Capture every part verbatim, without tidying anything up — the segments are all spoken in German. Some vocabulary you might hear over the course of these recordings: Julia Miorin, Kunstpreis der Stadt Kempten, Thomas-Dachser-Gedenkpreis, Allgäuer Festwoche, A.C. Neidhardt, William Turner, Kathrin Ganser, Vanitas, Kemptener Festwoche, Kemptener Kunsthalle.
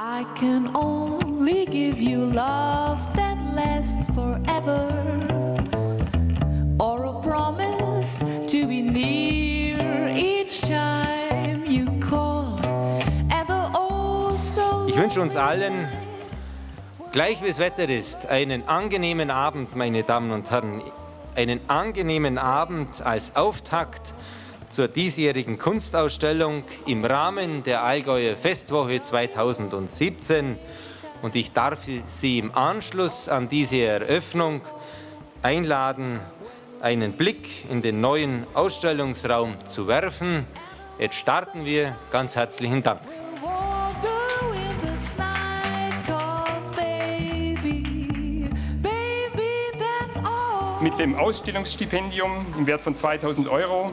I can only give you love that lasts forever, or a promise to be near each time you call. And the oh so ich wünsche uns allen, gleich wie es Wetter ist, einen angenehmen Abend, meine Damen und Herren. Einen angenehmen Abend als Auftakt zur diesjährigen Kunstausstellung im Rahmen der Allgäuer Festwoche zweitausendsiebzehn. Und ich darf Sie im Anschluss an diese Eröffnung einladen, einen Blick in den neuen Ausstellungsraum zu werfen. Jetzt starten wir. Ganz herzlichen Dank. Mit dem Ausstellungsstipendium im Wert von zweitausend Euro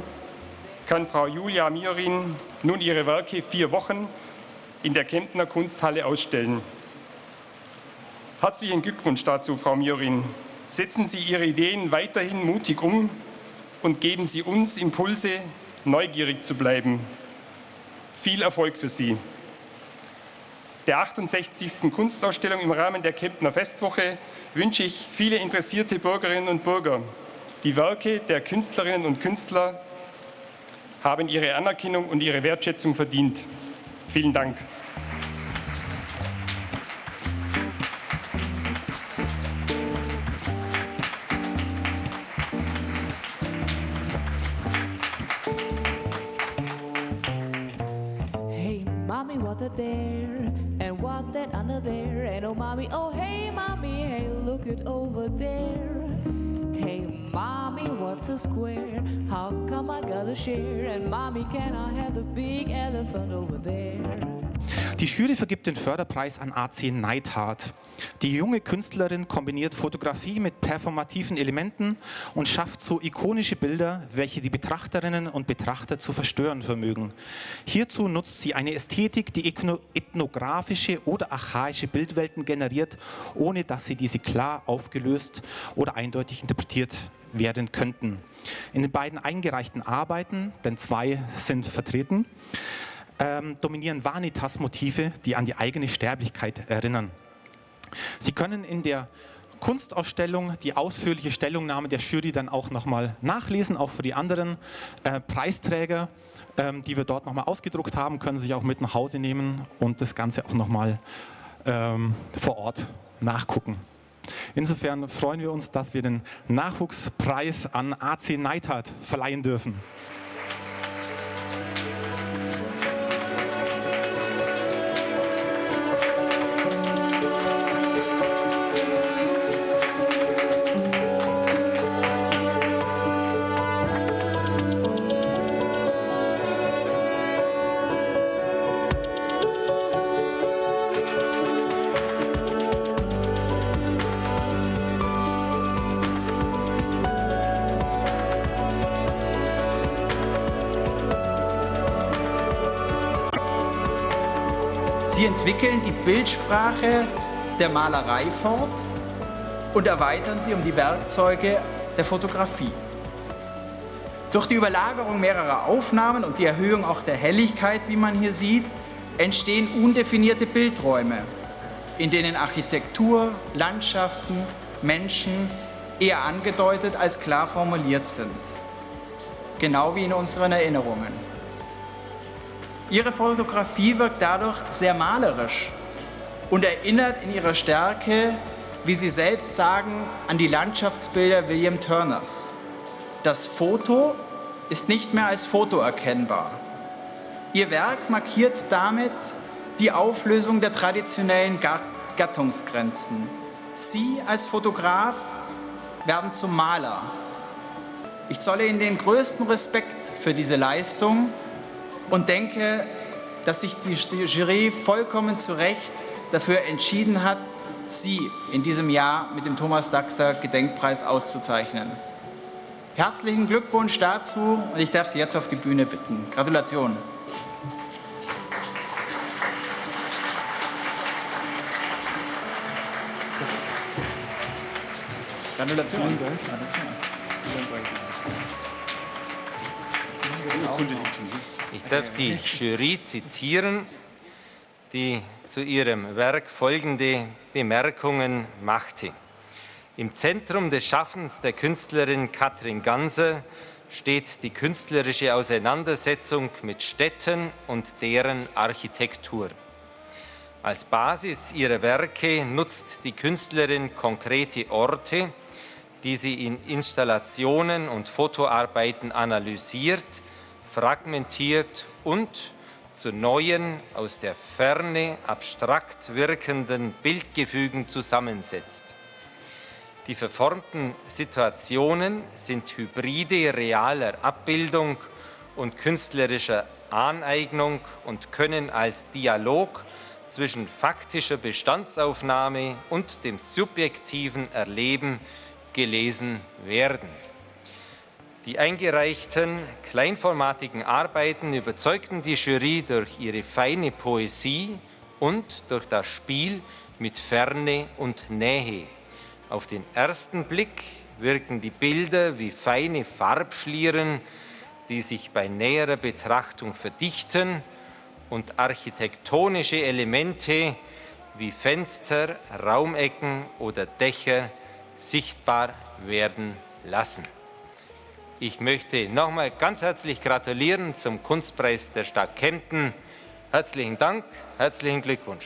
kann Frau Julia Miorin nun ihre Werke vier Wochen in der Kemptener Kunsthalle ausstellen. Herzlichen Glückwunsch dazu, Frau Miorin. Setzen Sie Ihre Ideen weiterhin mutig um und geben Sie uns Impulse, neugierig zu bleiben. Viel Erfolg für Sie. Der achtundsechzigsten Kunstausstellung im Rahmen der Kemptener Festwoche wünsche ich viele interessierte Bürgerinnen und Bürger. Die Werke der Künstlerinnen und Künstler haben ihre Anerkennung und ihre Wertschätzung verdient. Vielen Dank. Hey, Mommy, what a dare. And what that under there, and oh mommy, oh hey mommy, hey look it over there. Hey mommy, what's a square? How come I gotta share? And mommy, can I have the big elephant over there? Die Jury vergibt den Förderpreis an A C Neidhardt. Die junge Künstlerin kombiniert Fotografie mit performativen Elementen und schafft so ikonische Bilder, welche die Betrachterinnen und Betrachter zu verstören vermögen. Hierzu nutzt sie eine Ästhetik, die ethnografische oder archaische Bildwelten generiert, ohne dass sie diese klar aufgelöst oder eindeutig interpretiert werden könnten. In den beiden eingereichten Arbeiten, denn zwei sind vertreten, Ähm, dominieren Vanitas-Motive, die an die eigene Sterblichkeit erinnern. Sie können in der Kunstausstellung die ausführliche Stellungnahme der Jury dann auch nochmal nachlesen, auch für die anderen äh, Preisträger, ähm, die wir dort nochmal ausgedruckt haben, können Sie sich auch mit nach Hause nehmen und das Ganze auch nochmal ähm, vor Ort nachgucken. Insofern freuen wir uns, dass wir den Nachwuchspreis an A C Neidhardt verleihen dürfen. Sie entwickeln die Bildsprache der Malerei fort und erweitern sie um die Werkzeuge der Fotografie. Durch die Überlagerung mehrerer Aufnahmen und die Erhöhung auch der Helligkeit, wie man hier sieht, entstehen undefinierte Bildräume, in denen Architektur, Landschaften, Menschen eher angedeutet als klar formuliert sind. Genau wie in unseren Erinnerungen. Ihre Fotografie wirkt dadurch sehr malerisch und erinnert in ihrer Stärke, wie Sie selbst sagen, an die Landschaftsbilder William Turners. Das Foto ist nicht mehr als Foto erkennbar. Ihr Werk markiert damit die Auflösung der traditionellen Gattungsgrenzen. Sie als Fotograf werden zum Maler. Ich zolle Ihnen den größten Respekt für diese Leistung und denke, dass sich die Jury vollkommen zu Recht dafür entschieden hat, Sie in diesem Jahr mit dem Thomas-Dachser-Gedenkpreis auszuzeichnen. Herzlichen Glückwunsch dazu und ich darf Sie jetzt auf die Bühne bitten. Gratulation. Gratulation. Vielen Dank. Ich darf die Jury zitieren, die zu ihrem Werk folgende Bemerkungen machte. Im Zentrum des Schaffens der Künstlerin Kathrin Ganser steht die künstlerische Auseinandersetzung mit Städten und deren Architektur. Als Basis ihrer Werke nutzt die Künstlerin konkrete Orte, die sie in Installationen und Fotoarbeiten analysiert, fragmentiert und zu neuen, aus der Ferne abstrakt wirkenden Bildgefügen zusammensetzt. Die verformten Situationen sind Hybride realer Abbildung und künstlerischer Aneignung und können als Dialog zwischen faktischer Bestandsaufnahme und dem subjektiven Erleben gelesen werden. Die eingereichten kleinformatigen Arbeiten überzeugten die Jury durch ihre feine Poesie und durch das Spiel mit Ferne und Nähe. Auf den ersten Blick wirken die Bilder wie feine Farbschlieren, die sich bei näherer Betrachtung verdichten und architektonische Elemente wie Fenster, Raumecken oder Dächer sichtbar werden lassen. Ich möchte nochmal ganz herzlich gratulieren zum Kunstpreis der Stadt Kempten. Herzlichen Dank, herzlichen Glückwunsch.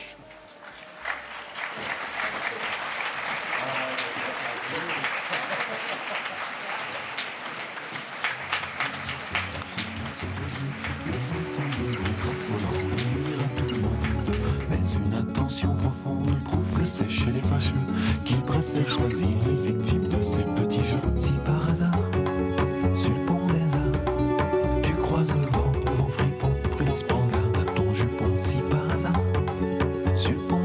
Super.